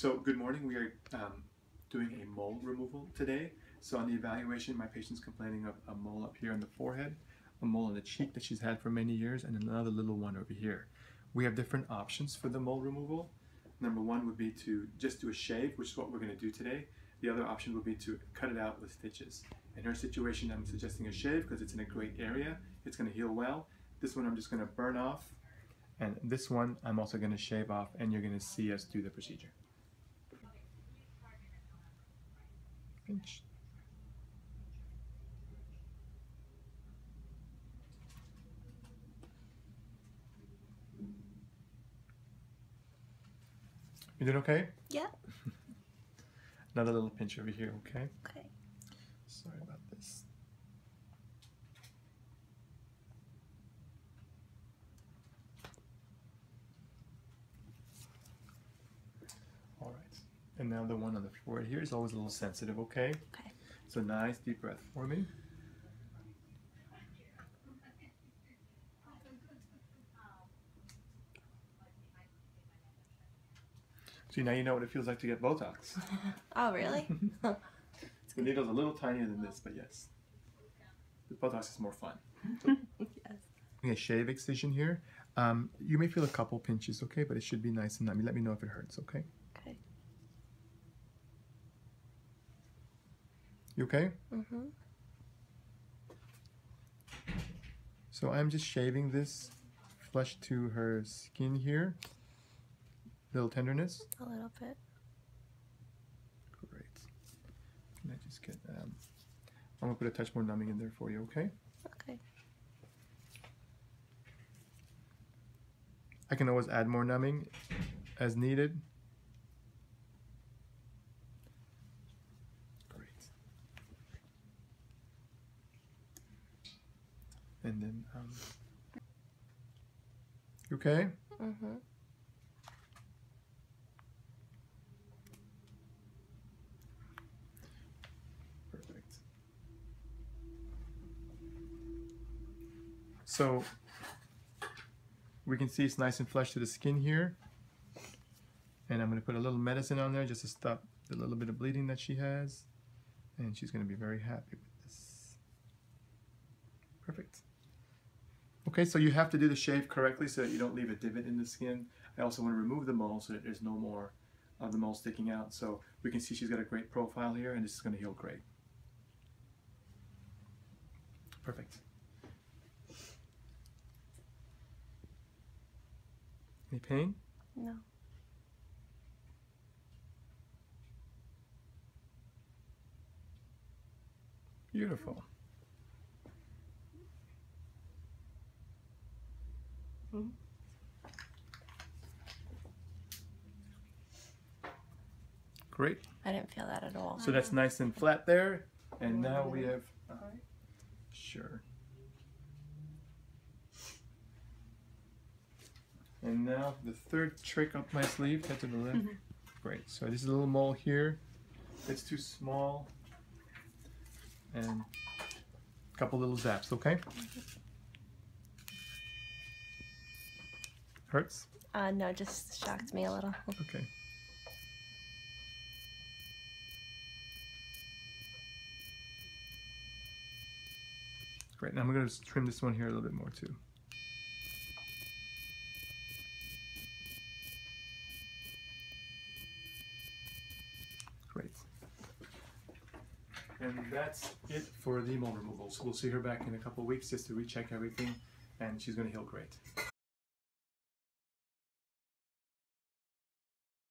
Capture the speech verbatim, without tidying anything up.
So good morning, we are um, doing a mole removal today. So on the evaluation, my patient's complaining of a mole up here on the forehead, a mole on the cheek that she's had for many years, and another little one over here. We have different options for the mole removal. Number one would be to just do a shave, which is what we're going to do today. The other option would be to cut it out with stitches. In her situation, I'm suggesting a shave because it's in a great area. It's going to heal well. This one I'm just going to burn off. And this one I'm also going to shave off, and you're going to see us do the procedure. Pinch. You doing okay? Yeah. Another little pinch over here, okay? Okay. Sorry about this. All right. And now the one on the forehead here is always a little sensitive, okay? Okay. So nice deep breath for me. See, now you know what it feels like to get Botox. Oh, really? The needle's a little tinier than this, but yes. The Botox is more fun. So, yes. Okay, shave excision here. Um, you may feel a couple pinches, okay? But it should be nice and numb. Let me know if it hurts, okay? Okay. You okay? Mm-hmm. So I'm just shaving this flush to her skin here. Little tenderness? A little bit. Great. Can I just get, um, I'm going to put a touch more numbing in there for you, okay? Okay. I can always add more numbing as needed. Great. And then, um, you okay? Mm-hmm. So we can see it's nice and flush to the skin here. And I'm going to put a little medicine on there just to stop the little bit of bleeding that she has. And she's going to be very happy with this. Perfect. Okay, so you have to do the shave correctly so that you don't leave a divot in the skin. I also want to remove the mole so that there's no more of the mole sticking out. So we can see she's got a great profile here, and this is going to heal great. Perfect. Any pain? No. Beautiful. Mm-hmm. Great. I didn't feel that at all. So that's nice and flat there. And now we have... Uh, sure. And now the third trick up my sleeve, head to the left. Mm-hmm. Great, so this is a little mole here. It's too small. And a couple little zaps, okay? Mm-hmm. Hurts? Uh, no, just shocked me a little. Okay. Great, now I'm gonna trim this one here a little bit more too. And that's it for the mole removal. So we'll see her back in a couple of weeks just to recheck everything, and she's going to heal great.